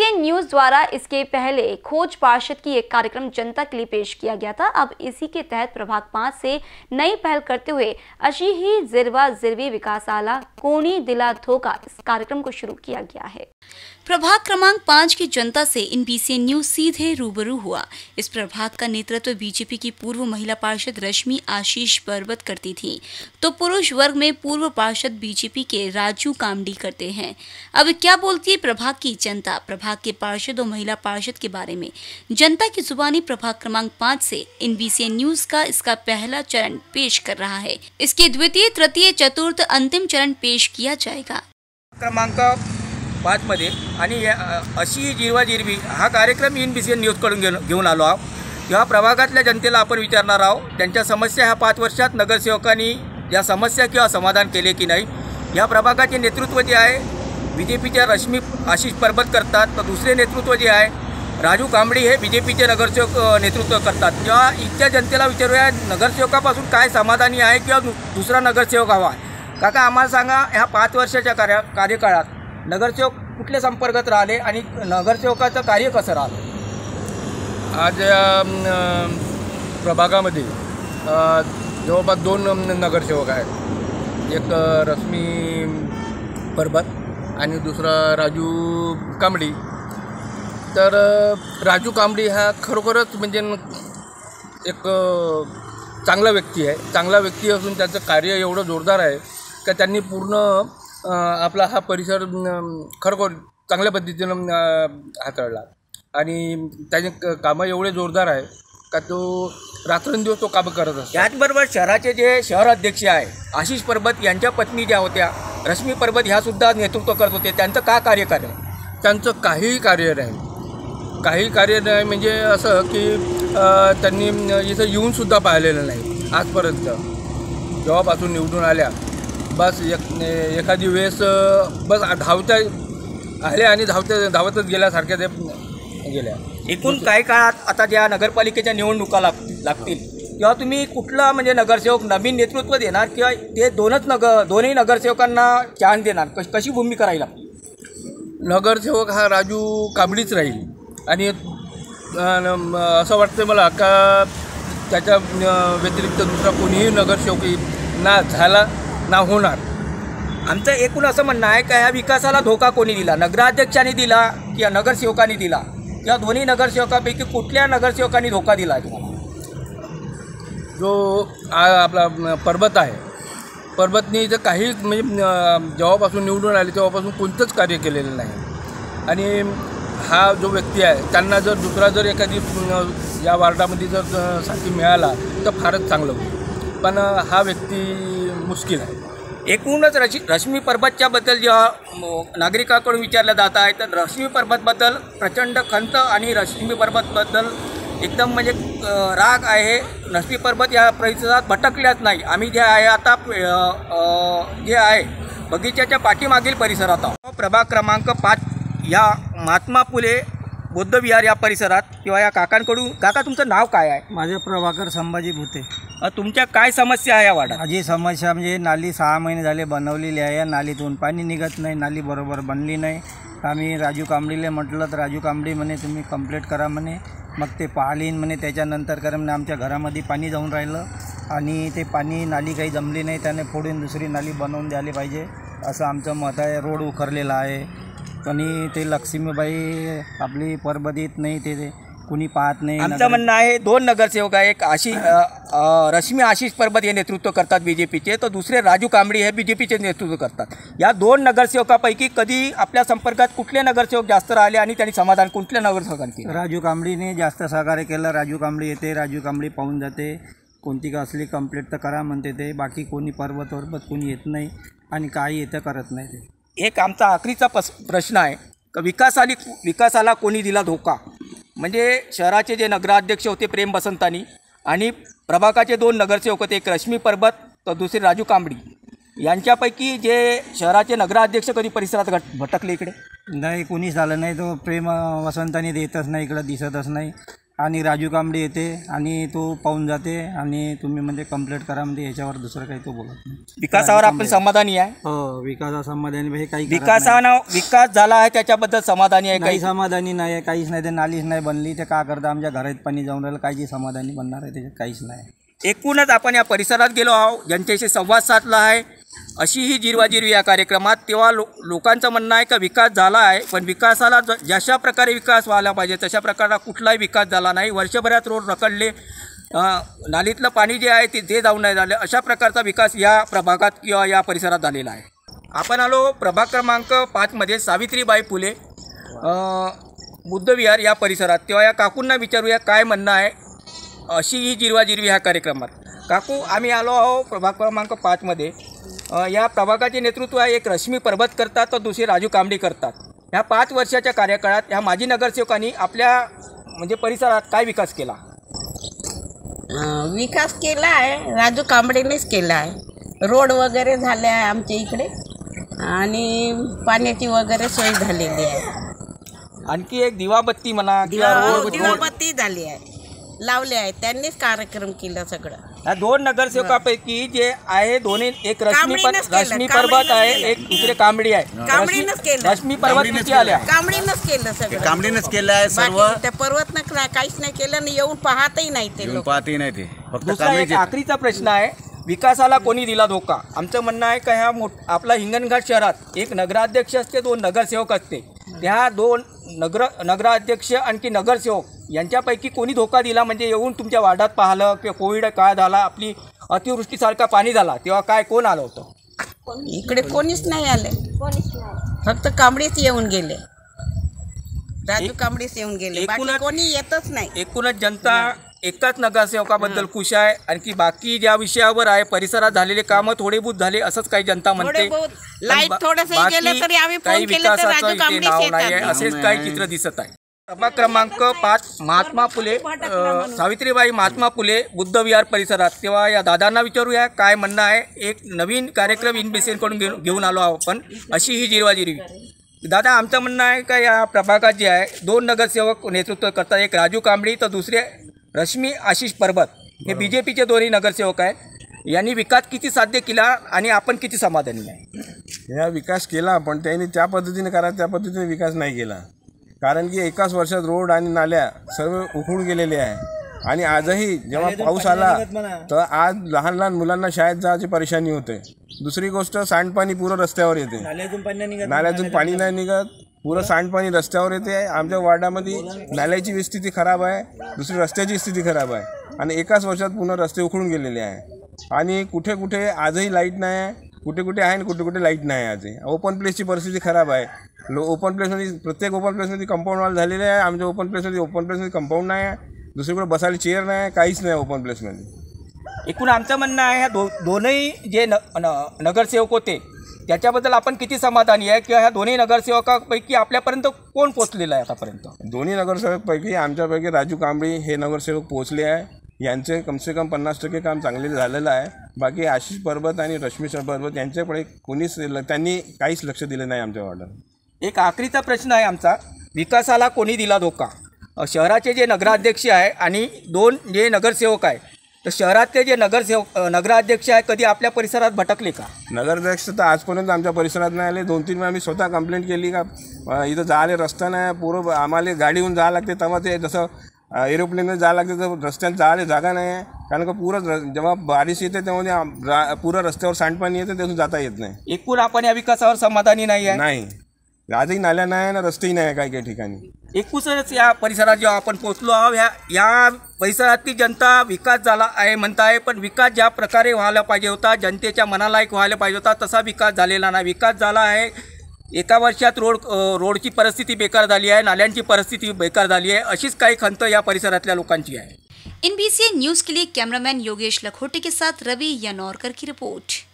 NBC news द्वारा इसके पहले खोज पार्षद की एक कार्यक्रम जनता के लिए पेश किया गया था। अब इसी के तहत प्रभाग 5 से नई पहल करते हुए अशीही जिरवा जिरवी विकास आला कोणी दिला धोका इस कार्यक्रम को शुरू किया गया है। प्रभाग क्रमांक 5 की जनता से एनबीसी न्यूज सीधे रूबरू हुआ। इस प्रभाग का नेतृत्व बीजेपी की पूर्व महिला पार्षद रश्मि आशीष परबत करती थी, तो पुरुष वर्ग में पूर्व पार्षद बीजेपी के राजू कामड़ी करते हैं। अब क्या बोलती है प्रभाग की जनता प्रभाग के पार्षद और महिला पार्षद के बारे में? जनता की जुबानी प्रभाग क्रमांक 5 से एनबीसी न्यूज का इसका पहला चरण पेश कर रहा है। इसके द्वितीय, तृतीय, चतुर्थ, अंतिम चरण पेश किया जाएगा। क्रमांक 5 मध्ये आणि अशी जिरवा जिरवी हा कार्यक्रम एनबीसी न्यूजकडून घेऊन आलो आहोत। या प्रभागातल्या जनतेला आपण विचारणार आहोत त्यांच्या समस्या ह्या 5 वर्षात नगरसेवकांनी या समस्या किंवा समाधान केले की नाही। या प्रभागाचे नेतृत्व जे आहे बीजेपीच्या रश्मी आशीष परबत करतात, तर दुसरे नेतृत्व जे आहे राजू कांबळी हे बीजेपीचे नगरसेवक नेतृत्व करतात। किंवा इच्छा जनतेला विचारूया नगरसेवकापासून काय समाधानी आहे किंवा दुसरा नगरसेवक हवा आहे। काका आम्हाला सांगा ह्या 5 वर्षाच्या कार्यकाळात नगरसेवक कुठल्या संपर्कात राहिले आणि नगरसेवकाचं कार्य कसं राहिलं? आज प्रभागामध्ये जवळपास 2 नगरसेवक आहेत, एक रश्मी परबत आणि दुसरा राजू कांबळी। तर राजू कांबळी हा खरोखरच म्हणजे एक चांगला व्यक्ती आहे, चांगला व्यक्ती असून त्याचं कार्य एवढं जोरदार आहे की त्यांनी पूर्ण आपला हा परिसर खरोखर चांगल्या पद्धतीने हाताळला आणि त्याचे कामं एवढे जोरदार आहे का तो रात्रंदिवस तो कामं करत असतो। त्याचबरोबर शहराचे जे शहर अध्यक्ष आहे आशिष परबत यांच्या पत्नी ज्या होत्या रश्मी परबत ह्यासुद्धा नेतृत्व करत होते, त्यांचं का कार्यकाळ आहे? त्यांचं काहीही कार्य नाही, काही कार्य नाही म्हणजे असं की त्यांनी इथं येऊनसुद्धा पाहिलेलं नाही आजपर्यंत जेव्हापासून निवडून आल्या। बस एखादी वेळेस बस धावत्या आल्या आणि धावतच गेल्यासारख्या ते गेल्या। एकूण काही काळात आता ज्या नगरपालिकेच्या निवडणुका लागतील किंवा तुम्ही कुठला म्हणजे नगरसेवक नवीन नेतृत्व देणार किंवा ते दोन्ही नगरसेवकांना चान्स देणार, कशी भूमिका राहील आपली? नगरसेवक हा राजू कांबळीच राहील आणि असं वाटतं मला का त्याच्या व्यतिरिक्त दुसरा कोणीही नगरसेवकी ना झाला ना होणार। आमचं एकूण असं म्हणणं आहे का ह्या विकासाला धोका कोणी दिला, नगराध्यक्षांनी दिला किंवा नगरसेवकांनी दिला किंवा दोन्ही नगरसेवकांपैकी कुठल्या नगरसेवकांनी धोका दिला आहे तुम्हाला? जो आपला परबत आहे परबतनी जर काही म्हणजे जेव्हापासून निवडून आली तेव्हापासून कोणतंच कार्य केलेलं नाही आणि हा जो व्यक्ती आहे त्यांना जर दुसरा जर एखादी या वार्डामध्ये जर साथी मिळाला तर फारच चांगलं होईल, पण हा व्यक्ती मुश्किल आहे। एकूणच रश्मी परबतच्याबद्दल जेव्हा नागरिकांकडून विचारलं जात आहे तर रश्मी परबतबद्दल प्रचंड खंत आणि रश्मी परबतबद्दल एकदम म्हणजे राग आहे। रश्मी परबत या परिसरात भटकल्याच नाही। आम्ही जे आहे आता जे आहे बगीच्याच्या पाठीमागील परिसरात आहोत। प्रभाग क्रमांक 5 या महात्मा फुले बौद्धविहार या परिसरात किंवा या काकांकडून, काका तुमचं नाव काय आहे? माझे प्रभाकर संभाजी भुते। तुमच्या काय समस्या आहे या वाड्यात? माझी समस्या म्हणजे नाली 6 महिने झाले बनवलेली आहे, या नालीतून पाणी निघत नाही, नाली बरोबर बनली नाही। आम्ही राजू कांबळीला म्हटलं तर राजू कांबळी म्हणे तुम्ही कंप्लेंट करा म्हणे, मग ते पाहलीन म्हणे, त्याच्यानंतर करा म्हणे आमच्या घरामध्ये पाणी जाऊन राहिलं आणि ते पाणी नाली काही जमली नाही, त्याने फोडून दुसरी नाली बनवून द्यायला पाहिजे असं आमचं मत आहे। रोड उखरलेला आहे आणि ते लक्ष्मीबाई आपली परबदीत नाही, ते कुणी पाहत नाही। आमचं म्हणणं आहे 2 नगरसेवक आहे, एक रश्मी आशिष परबत हे नेतृत्व करतात बीजेपीचे, तर दुसरे राजू कांबळी हे बीजेपीचे नेतृत्व करतात। या 2 नगरसेवकापैकी कधी आपल्या संपर्कात कुठले नगरसेवक जास्त राहिले आणि त्यांनी समाधान कुठल्या नगरसेवकांनी? राजू कांबळीने जास्त सहकार्य केलं। राजू कांबळी येते, राजू कांबळी पाहून जाते, कोणती का असली कंप्लेंट तर करा म्हणते ते, बाकी कोणी परबत कोणी येत नाही आणि काही येतं करत नाही ते। एक आमचा आखरीचा प्रश्न आहे का विकासाला कोणी दिला धोका? म्हणजे शहराचे जे नगराध्यक्ष होते प्रेम वसंतानी आणि प्रभागाचे 2 नगरसेवक होते, एक रश्मी परबत तर दुसरे राजू कांबळी, यांच्यापैकी जे शहराचे नगराध्यक्ष कधी परिसरात भटकले इकडे? नाही, कोणीच आलं नाही, तो प्रेम वसंतानी देतच नाही, इकडं दिसतच नाही। आणि राजू कांबळे येते आणि तो पाहून जाते आणि तुम्ही म्हणजे कंप्लीट करा, म्हणजे याच्यावर दुसरा काही तो बोलत नाही। विकासावर आपण समाधानी आहे? हो, विकासावर समाधानी आहे। काही विकास झाला आहे त्याच्याबद्दल समाधानी आहे? काही समाधानी नाही आहे, काहीच नाही। ते नालीच नाही बनली, ते का करता आमच्या घरात पाणी जाऊन राहिलं, काही समाधानी बनणार आहे त्याच्यात? काहीच नाही। एकूणच आपण या परिसरात गेलो आहोत, जनतेशी संवाद साधला आहे। अशी ही जिरवाजिरवी या कार्यक्रमात तेव्हा लोकांचं म्हणणं आहे का विकास झाला आहे, पण विकासाला जशा प्रकारे विकास व्हायला पाहिजे तशा प्रकारचा कुठलाही विकास झाला नाही। वर्षभरात रोड रखडले, नालीतलं पाणी जे आहे ते जाऊन नाही झालं, अशा प्रकारचा विकास या प्रभागात किंवा या परिसरात झालेला आहे। आपण आलो प्रभाग क्रमांक 5 मध्ये सावित्रीबाई फुले बुद्धविहार या परिसरात, तेव्हा या काकूंना विचारूया काय म्हणणं आहे अशी ही जिरवाजिरवी ह्या कार्यक्रमात। काकू, आम्ही आलो आहो प्रभाग क्रमांक 5 मध्ये। या प्रभागाचे नेतृत्व एक रश्मी परबत करतात तर दुसरे राजू कांबळे करतात। ह्या 5 वर्षाच्या कार्यकाळात ह्या माजी नगरसेवकांनी आपल्या म्हणजे परिसरात काय विकास केला? विकास केला आहे, राजू कांबळेनेच केला आहे। रोड वगैरे झाले आहे आमच्या इकडे आणि पाण्याची वगैरे सोय झालेली आहे। आणखी एक दिवाबत्ती म्हणा, दिवाबत्ती झाली आहे, लावले आहे, त्यांनीच कार्यक्रम केला सगळं। ह्या 2 नगरसेवकापैकी जे आहे दोन्ही, एक रश्मी परबत आहे, एक दुसरे कांबळे आहे। कांबळेनच केलं। रश्मी परबत किती आल्या? कांबळेनच केलं सगळं, कांबळेनच केलं आहे सर्व। त्या परबतनं काहीच नाही केलं आणि येऊन पाहतही नाही ते लोक, पाहतही नाही ते फक्त कांबळेचे। आखरीचा प्रश्न आहे, विकासाला कोणी दिला धोका? आमचं म्हणणं आहे का ह्या आपला हिंगणघाट शहरात एक नगराध्यक्ष असते, 2 नगरसेवक असते। त्या 2 नगराध्यक्ष आणखी नगरसेवक यांच्यापैकी कोणी धोका दिला? म्हणजे येऊन तुमच्या वार्डात पाहिलं की कोविड काळ झाला, आपली अतिवृष्टीसारखा पाणी झाला, तेव्हा काय कोण आलं होतं? इकडे कोणीच नाही आले, फक्त कांबळेच येऊन गेले, राजू कांबळेच येऊन गेले, कोणी येतच नाही। एकूणच जनता एकाच नगरसेवकाबद्दल खुश आहे, आणखी बाकी ज्या विषयावर आहे परिसरात झालेले कामं थोडेबहुत झाले असंच काही जनता म्हणते। लाईट थोडंसं गेलं तरी आम्ही फोन केला तर राजू कांबळेच येतात, असेच काही चित्र दिसत आहे। सभा क्रमांक 5 महात्मा फुले सावित्रीबाई महात्मा फुले बुद्धविहार परिसरात, तेव्हा या दादांना विचारूया काय म्हणणं आहे। एक नवीन कार्यक्रम एनबीसीकडून घेऊन आलो आपण, अशी ही जिरवाजिरवी। दादा, आमचं म्हणणं आहे का या प्रभागात जे आहे 2 नगरसेवक नेतृत्व करतात, एक राजू कांबळे तर दुसरे रश्मी आशिष परबत, हे बीजेपीचे दोन्ही नगरसेवक आहे। यांनी विकास किती साध्य केला आणि आपण किती समाधानी आहे? हा विकास केला, पण त्यांनी त्या पद्धतीने करा त्या पद्धतीने विकास नाही केला, कारण की एकाच वर्षात रोड आणि नाल्या सर्व उखडून गेलेले आहे। आणि आजही जेव्हा पाऊस आला तर आज लहान लहान मुलांना शाळेत जायची परेशानी होते। दुसरी गोष्ट, सांडपाणी पुरं रस्त्यावर येते, नाल्यातून पाणी नाही निघत, पुरं सांडपाणी रस्त्यावर येते। आमच्या वार्डामध्ये नाल्याची स्थिती खराब आहे, दुसरी रस्त्याची स्थिती खराब आहे, आणि एकाच वर्षात पुन्हा रस्ते उखडून गेलेले आहे। आणि कुठे कुठे आजही लाईट नाही आहे, कुठे कुठे आहे आणि कुठे कुठे लाईट नाही आहे। आजही ओपन प्लेसची परिस्थिती खराब आहे, ओपन प्लेसमध्ये प्रत्येक ओपन प्लेसमध्ये कंपाऊंड वाल झालेले आहे। आमच्या ओपन प्लेसमध्ये कंपाऊंड नाही आहे, दुसरीकडे बसायला चेअर नाही, काहीच नाही ओपन प्लेसमध्ये। एकूण आमचं म्हणणं आहे ह्या दोनही जे नगरसेवक होते त्याच्याबद्दल आपण किती समाधानी आहे, किंवा ह्या दोन्ही नगरसेवकापैकी आपल्यापर्यंत कोण पोहोचलेलं आहे आतापर्यंत? दोन्ही नगरसेवकपैकी आमच्यापैकी राजू कांबळे हे नगरसेवक पोहोचले आहे, यांचे कमसेकम 50% काम चांगले झालेलं आहे। बाकी आशिष परबत आणि रश्मी परबत यांच्याकडे कोणीच त्यांनी काहीच लक्ष दिलं नाही आमच्या वार्डात। एक आखरीचा प्रश्न आहे आमचा, विकासाला कोणी दिला धोका? शहराचे जे नगराध्यक्ष आहे आणि 2 जे नगरसेवक आहे, तर शहरातले जे नगराध्यक्ष आहे कधी आपल्या परिसरात भटकले का? नगराध्यक्ष तर आजपर्यंत आमच्या परिसरात नाही आले। 2-3 वेळा आम्ही स्वतः कंप्लेंट केली का इथं जायला रस्ता नाही, पूर्व आम्हाला गाडीहून जावं लागते, तेव्हा ते जसं एरोप्लेनने जायला लागते तर रस्त्यात जायला जागा नाही आहे, कारण का पुरं जेव्हा बारिश येते तेव्हा पुरं रस्त्यावर सांडपाणी येतं, त्यातून जाता येत नाही। एकूण आपण या विकासावर समाधानी नाही आहे? नाही, आजही नाल्या नाही आहे ना, रस्तेही नाही आहे काही काही ठिकाणी। एकूणच या परिसरात जेव्हा आपण पोचलो आहोत, या परिसरातली जनता विकास झाला आहे म्हणत आहे, पण विकास ज्या प्रकारे व्हायला पाहिजे होता, जनतेच्या मनालायक व्हायला पाहिजे होता, तसा विकास झालेला नाही। विकास झाला आहे, एका वर्षात रोडची परिस्थिती बेकार झाली आहे, नाल्यांची परिस्थिती बेकार झाली आहे, अशीच काही खंत या परिसरातल्या लोकांची आहे। एनबीसी न्यूज़ के लिए कैमरामैन योगेश लखोटे के साथ रवि यानौरकर की रिपोर्ट।